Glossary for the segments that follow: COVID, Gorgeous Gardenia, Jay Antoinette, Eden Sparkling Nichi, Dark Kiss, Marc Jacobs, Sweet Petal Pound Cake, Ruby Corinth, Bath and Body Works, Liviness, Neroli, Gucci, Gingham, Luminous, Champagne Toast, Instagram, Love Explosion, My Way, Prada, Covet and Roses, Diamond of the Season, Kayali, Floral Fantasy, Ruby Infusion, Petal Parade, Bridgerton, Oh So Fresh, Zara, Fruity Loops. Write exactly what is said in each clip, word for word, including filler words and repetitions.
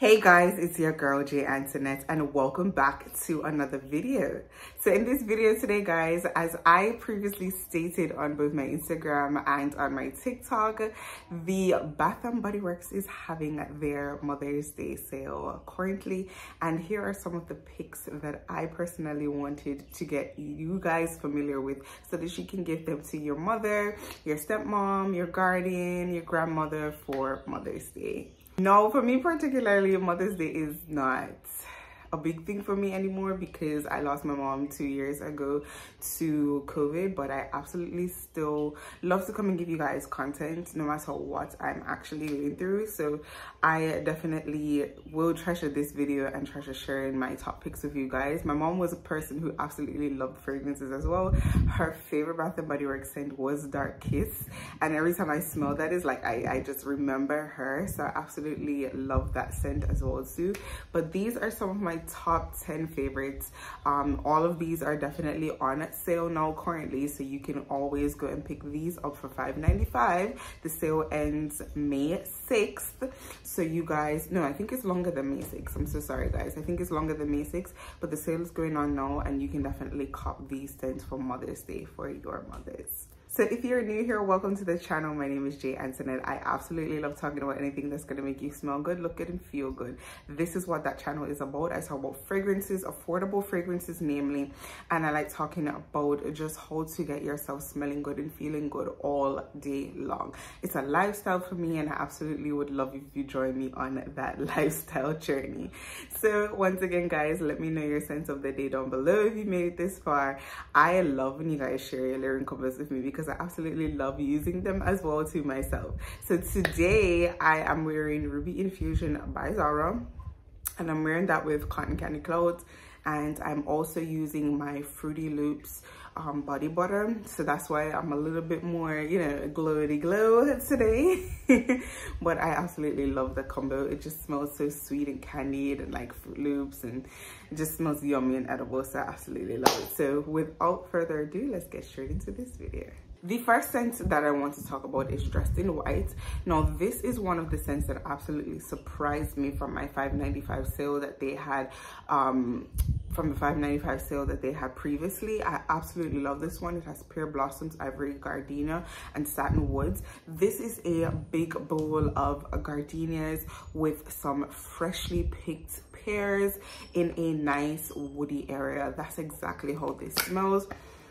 Hey guys, it's your girl Jay Antoinette and welcome back to another video. So in this video today guys, as I previously stated on both my Instagram and on my TikTok, the Bath and Body Works is having their Mother's Day sale currently, and here are some of the picks that I personally wanted to get you guys familiar with so that you can give them to your mother, your stepmom, your guardian, your grandmother for Mother's Day. No, for me particularly, Mother's Day is not a big thing for me anymore because I lost my mom two years ago to COVID, but I absolutely still love to come and give you guys content no matter what I'm actually going through. So I definitely will treasure this video and treasure sharing my top picks with you guys. My mom was a person who absolutely loved fragrances as well. Her favorite Bath and Body Works scent was Dark Kiss, and every time I smell that is like I, I just remember her, so I absolutely love that scent as well too. But these are some of my top ten favorites. Um all of these are definitely on sale now currently, so you can always go and pick these up for five ninety-five. The sale ends May sixth, so you guys, no, I think it's longer than May sixth, I'm so sorry guys, I think it's longer than May sixth, but the sale is going on now and you can definitely cop these scents for Mother's Day for your mothers. So if you're new here, welcome to the channel. My name is Jay Antoinette. I absolutely love talking about anything that's going to make you smell good, look good, and feel good. This is what that channel is about. I talk about fragrances, affordable fragrances namely, and I like talking about just how to get yourself smelling good and feeling good all day long. It's a lifestyle for me, and I absolutely would love if you join me on that lifestyle journey. So once again, guys, let me know your sense of the day down below if you made it this far. I love when you guys share your lyric covers with me because because I absolutely love using them as well to myself. So today I am wearing Ruby Infusion by Zara, and I'm wearing that with Cotton Candy Clouds, and I'm also using my Fruity Loops um, body butter, so that's why I'm a little bit more, you know, glowy glow today. But I absolutely love the combo. It just smells so sweet and candied and like Fruit Loops, and it just smells yummy and edible, so I absolutely love it. So without further ado, let's get straight into this video. The first scent that I want to talk about is Dressed in White. Now, this is one of the scents that absolutely surprised me from my five ninety-five sale that they had, um, from the five ninety-five sale that they had previously. I absolutely love this one. It has pear blossoms, ivory gardenia, and satin woods. This is a big bowl of gardenias with some freshly picked pears in a nice woody area. That's exactly how this smells.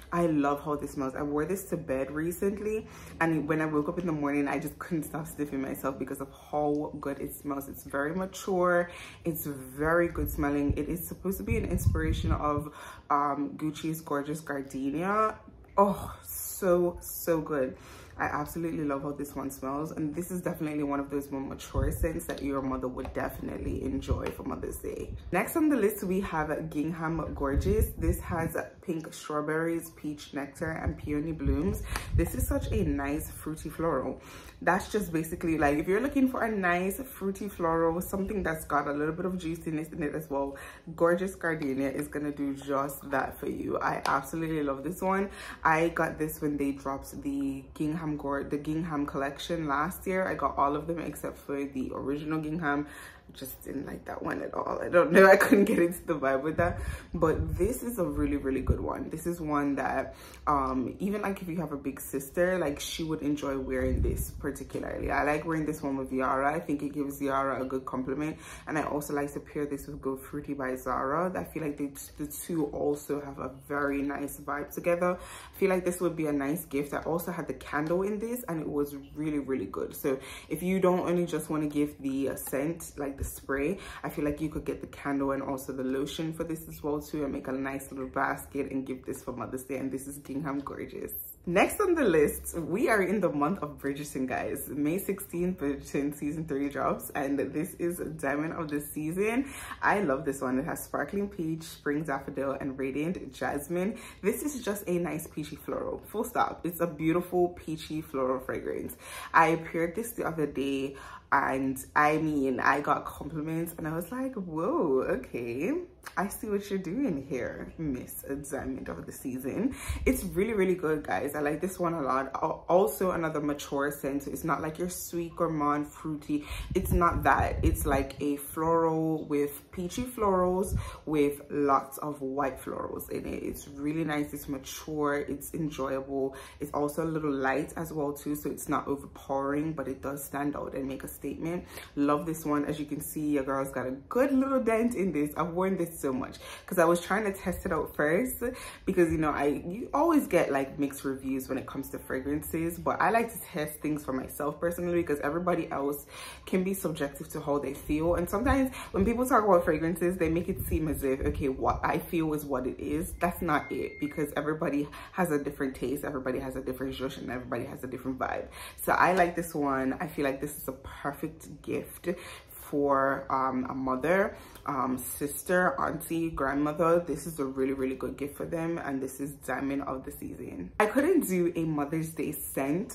I love how this smells. I wore this to bed recently, and when I woke up in the morning, I just couldn't stop sniffing myself because of how good it smells. It's very mature. It's very good smelling. It is supposed to be an inspiration of um, Gucci's Gorgeous Gardenia. Oh, so, so good. I absolutely love how this one smells, and this is definitely one of those more mature scents that your mother would definitely enjoy for Mother's Day. Next on the list, we have Gingham Gorgeous. This has pink strawberries, peach nectar, and peony blooms. This is such a nice fruity floral. That's just basically like, if you're looking for a nice fruity floral, something that's got a little bit of juiciness in it as well, Gorgeous Gardenia is gonna do just that for you. I absolutely love this one. I got this when they dropped the Gingham the Gingham collection last year. I got all of them except for the original Gingham. Just didn't like that one at all. I don't know, I couldn't get into the vibe with that, but this is a really really good one. This is one that um even like if you have a big sister, like she would enjoy wearing this particularly. I like wearing this one with Yara. I think it gives Yara a good compliment, and I also like to pair this with Go Fruity by Zara. I feel like they, the two also have a very nice vibe together. I feel like this would be a nice gift. I also had the candle in this and it was really really good. So if you don't only just want to give the scent, like the spray, I feel like you could get the candle and also the lotion for this as well too, and make a nice little basket and give this for Mother's Day. And this is Gingham Gorgeous. Next on the list, we are in the month of Bridgerton, guys. May sixteenth, Bridgerton season three drops, and this is Diamond of the Season. I love this one. It has sparkling peach, spring daffodil, and radiant jasmine. This is just a nice peachy floral, full stop. It's a beautiful peachy floral fragrance. I paired this the other day And I mean, I got compliments and I was like, whoa, okay, I see what you're doing here, Miss Diamond of the Season. It's really, really good, guys. I like this one a lot. Also another mature scent, so it's not like your sweet gourmand fruity, it's not that. It's like a floral with peachy florals with lots of white florals in it. It's really nice, it's mature, it's enjoyable. It's also a little light as well too, so it's not overpowering, but it does stand out and make a statement. Love this one. As you can see, your girl's got a good little dent in this. I've worn this so much because I was trying to test it out first, because you know, I you always get like mixed reviews when it comes to fragrances, but I like to test things for myself personally, because everybody else can be subjective to how they feel. And sometimes when people talk about fragrances, they make it seem as if, okay, what I feel is what it is. That's not it, because everybody has a different taste, everybody has a different zhuzh, and everybody has a different vibe. So I like this one. I feel like this is a perfect gift for um, a mother, um, sister, auntie, grandmother. This is a really, really good gift for them. And this is Diamond of the Season. I couldn't do a Mother's Day scent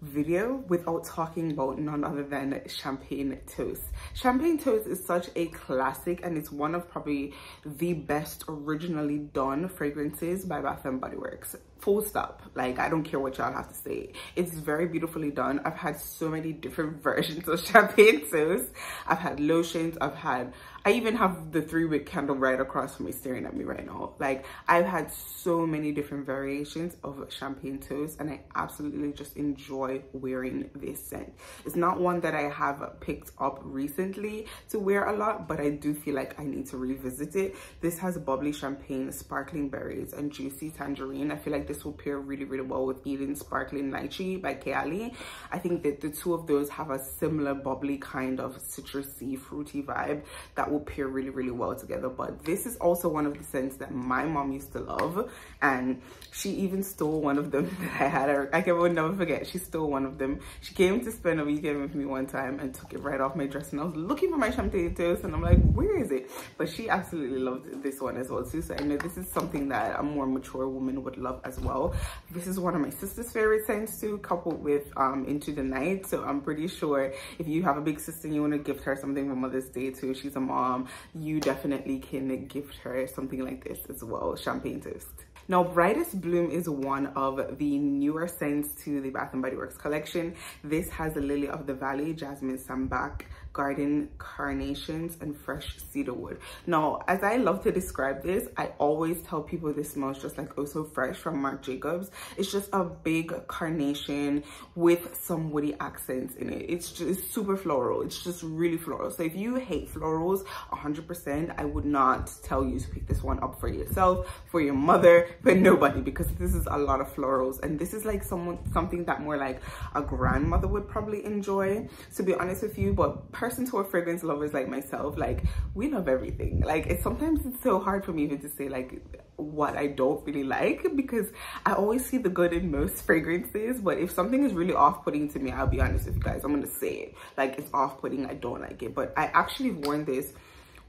video without talking about none other than Champagne Toast. Champagne Toast is such a classic, and it's one of probably the best originally done fragrances by Bath and Body Works. Full stop. Like, I don't care what y'all have to say. It's very beautifully done. I've had so many different versions of Champagne Toast. I've had lotions. I've had, I even have the three-wick candle right across from me staring at me right now. Like, I've had so many different variations of Champagne Toast, and I absolutely just enjoy wearing this scent. It's not one that I have picked up recently to wear a lot, but I do feel like I need to revisit it. This has bubbly champagne, sparkling berries, and juicy tangerine. I feel like this This will pair really, really well with Eden Sparkling Nichi by Kayali. I think that the two of those have a similar bubbly kind of citrusy, fruity vibe that will pair really, really well together. But this is also one of the scents that my mom used to love, and she even stole one of them that I had. I can will never forget. She stole one of them. She came to spend a weekend with me one time and took it right off my dress, and I was looking for my Champagne Toast, and I'm like, where is it? But she absolutely loved this one as well too. So I know this is something that a more mature woman would love as well. well this is one of my sister's favorite scents too, coupled with um Into the Night. So I'm pretty sure if you have a big sister and you want to gift her something for Mother's Day too, she's a mom, you definitely can gift her something like this as well. Champagne Toast. Now, Brightest Bloom is one of the newer scents to the Bath and Body Works collection. This has a Lily of the Valley, Jasmine, Sambac, Garden Carnations, and Fresh Cedarwood. Now, as I love to describe this, I always tell people this smells just like Oh So Fresh from Marc Jacobs. It's just a big carnation with some woody accents in it. It's just it's super floral. It's just really floral. So if you hate florals one hundred percent, I would not tell you to pick this one up for yourself, for your mother, for nobody, because this is a lot of florals. And this is like someone something that more like a grandmother would probably enjoy, to be honest with you. But person to a fragrance lovers like myself, like, we love everything. Like, it's sometimes it's so hard for me even to say like what I don't really like, because I always see the good in most fragrances. But if something is really off-putting to me, I'll be honest with you guys, I'm gonna say it. Like, it's off-putting, I don't like it. But I actually worn this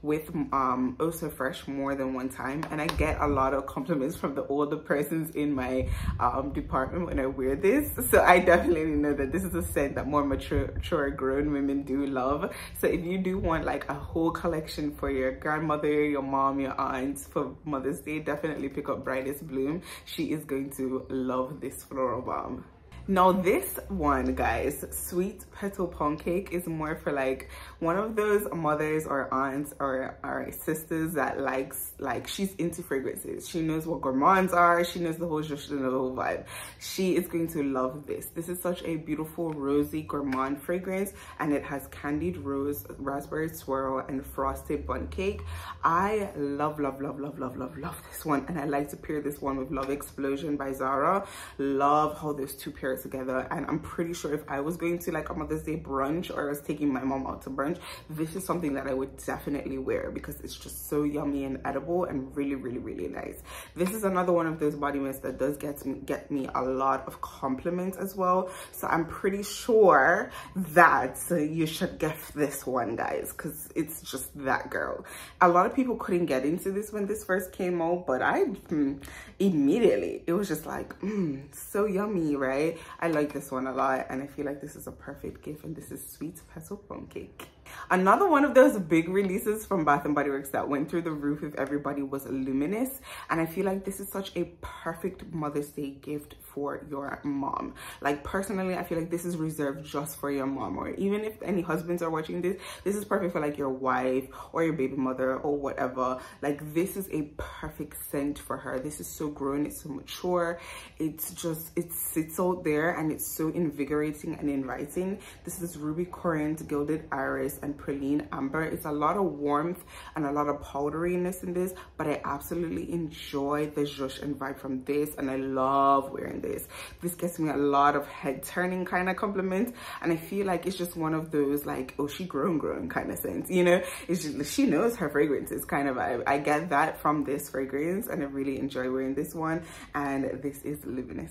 with um Oh So Fresh more than one time, and I get a lot of compliments from the older persons in my um department when I wear this. So I definitely know that this is a scent that more mature, mature grown women do love. So if you do want like a whole collection for your grandmother, your mom, your aunt for Mother's Day, definitely pick up Brightest Bloom. She is going to love this floral bomb. Now this one, guys, Sweet Petal Pound Cake, is more for like one of those mothers or aunts or, or sisters that likes, like, she's into fragrances. She knows what gourmands are. She knows the whole zhuzh and the whole vibe. She is going to love this. This is such a beautiful rosy gourmand fragrance, and it has candied rose, raspberry swirl, and frosted bun cake. I love, love, love, love, love, love, love this one, and I like to pair this one with Love Explosion by Zara. Love how those two pairs together. And I'm pretty sure if I was going to like a Mother's Day brunch, or I was taking my mom out to brunch, this is something that I would definitely wear, because it's just so yummy and edible and really, really, really nice. This is another one of those body mists that does get me, get me a lot of compliments as well. So I'm pretty sure that you should gift this one, guys, because it's just that girl. A lot of people couldn't get into this when this first came out, but I mm, immediately, it was just like, mm, so yummy, right? I like this one a lot, and I feel like this is a perfect gift, and this is Sweet Petal Pound Cake. Another one of those big releases from Bath and Body Works that went through the roof if everybody was Luminous, and I feel like this is such a perfect Mother's Day gift for your mom. Like, personally, I feel like this is reserved just for your mom, or even if any husbands are watching this, this is perfect for like your wife or your baby mother or whatever. Like, this is a perfect scent for her. This is so grown, it's so mature, it's just, it sits out there and it's so invigorating and inviting. This is Ruby Corinth, Gilded Iris, and Praline Amber. It's a lot of warmth and a lot of powderiness in this, but I absolutely enjoy the zhuzh and vibe from this, and I love wearing this. This gets me a lot of head turning kind of compliment, and I feel like it's just one of those like, oh, she grown grown kind of sense, you know. It's just, she knows her fragrances kind of vibe. I get that from this fragrance, and I really enjoy wearing this one, and this is Liviness.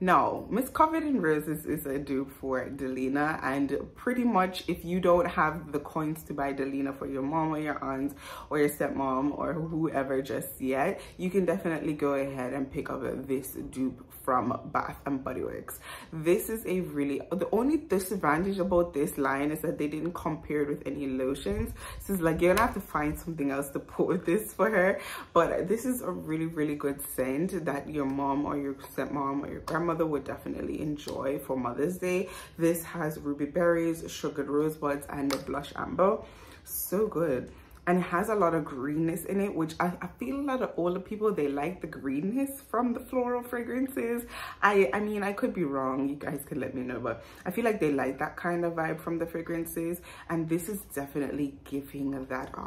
Now, Miss Covet and Roses is a dupe for Delina, and pretty much if you don't have the coins to buy Delina for your mom or your aunt or your stepmom or whoever just yet, you can definitely go ahead and pick up this dupe from Bath and Body Works. This is a really, the only disadvantage about this line is that they didn't compare it with any lotions. So it's like, you're gonna have to find something else to put with this for her. But this is a really, really good scent that your mom or your stepmom or your grandma mother would definitely enjoy for Mother's Day. This has ruby berries, sugared rosebuds, and the blush amber. So good. And it has a lot of greenness in it, which I, I feel a lot of older people, they like the greenness from the floral fragrances. I I mean, I could be wrong. You guys could let me know, but I feel like they like that kind of vibe from the fragrances. And this is definitely giving that a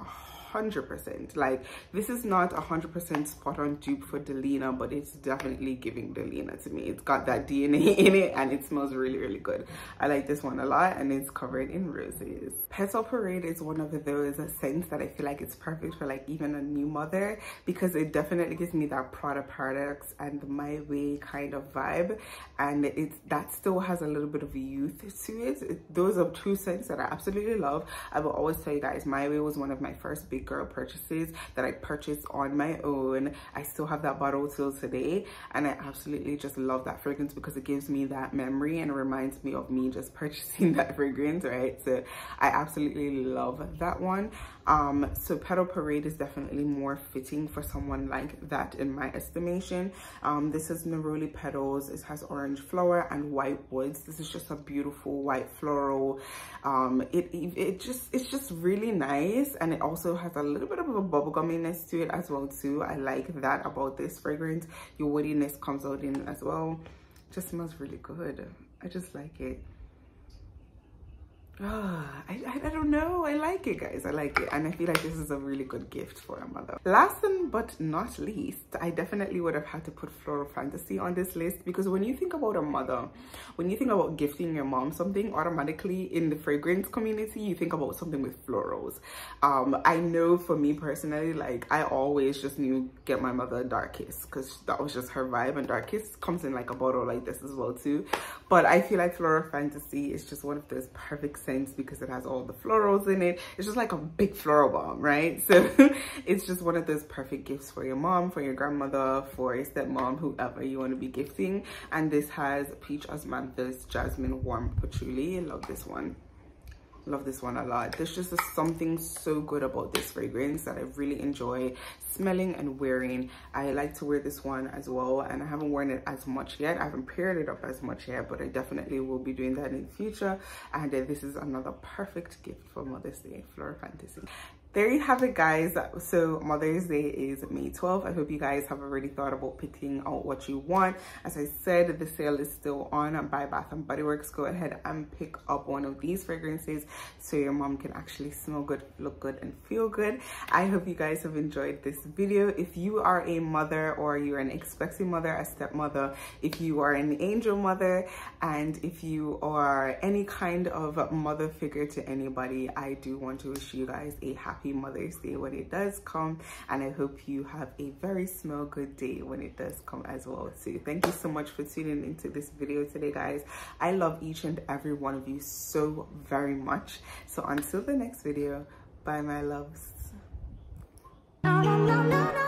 one hundred percent. Like, this is not a one hundred percent spot on dupe for Delina, but it's definitely giving Delina to me. It's got that D N A in it, and it smells really, really good. I like this one a lot, and it's covered in roses. Petal Parade is one of those scents that I feel like it's perfect for like even a new mother, because it definitely gives me that Prada products and the My Way kind of vibe, and it's, that still has a little bit of youth to it. It those are two scents that I absolutely love. I will always tell you guys, My Way was one of my first big girl purchases that I purchased on my own. I still have that bottle till today, and I absolutely just love that fragrance because it gives me that memory and it reminds me of me just purchasing that fragrance, right? So I absolutely love that one. Um, so Petal Parade is definitely more fitting for someone like that in my estimation. Um, this is Neroli petals. It has orange flower and white woods. This is just a beautiful white floral. Um, it, it just, it's just really nice, and it also has a little bit of a bubblegumminess to it as well too. I like that about this fragrance. Your woodiness comes out in as well. Just smells really good. I just like it. Oh, I, I don't know. I like it, guys. I like it, and I feel like this is a really good gift for a mother. Last and but not least, I definitely would have had to put Floral Fantasy on this list, because when you think about a mother, when you think about gifting your mom something, automatically in the fragrance community you think about something with florals. um I know for me personally, like, I always just knew get my mother a Dark Kiss, because that was just her vibe, and Dark Kiss comes in like a bottle like this as well too. But I feel like Floral Fantasy is just one of those perfect scents because it has all the florals in it. It's just like a big floral bomb, right? So it's just one of those perfect gifts for your mom, for your grandmother, for your stepmom, whoever you want to be gifting. And this has peach, osmanthus, jasmine, warm patchouli. I love this one. Love this one a lot. There's just a, something so good about this fragrance that I really enjoy smelling and wearing. I like to wear this one as well, and I haven't worn it as much yet. I haven't paired it up as much yet, but I definitely will be doing that in the future. And uh, this is another perfect gift for Mother's Day, Floral Fantasy. There you have it, guys. So Mother's Day is May twelfth. I hope you guys have already thought about picking out what you want. As I said, the sale is still on by Bath and Body Works. Go ahead and pick up one of these fragrances so your mom can actually smell good, look good, and feel good. I hope you guys have enjoyed this video. If you are a mother, or you're an expecting mother, a stepmother, if you are an angel mother, and if you are any kind of mother figure to anybody, I do want to wish you guys a happy Mother's Day when it does come, and I hope you have a very smell good day when it does come as well too. Thank you so much for tuning into this video today, guys. I love each and every one of you so very much. So until the next video, bye my loves. No, no, no, no, no.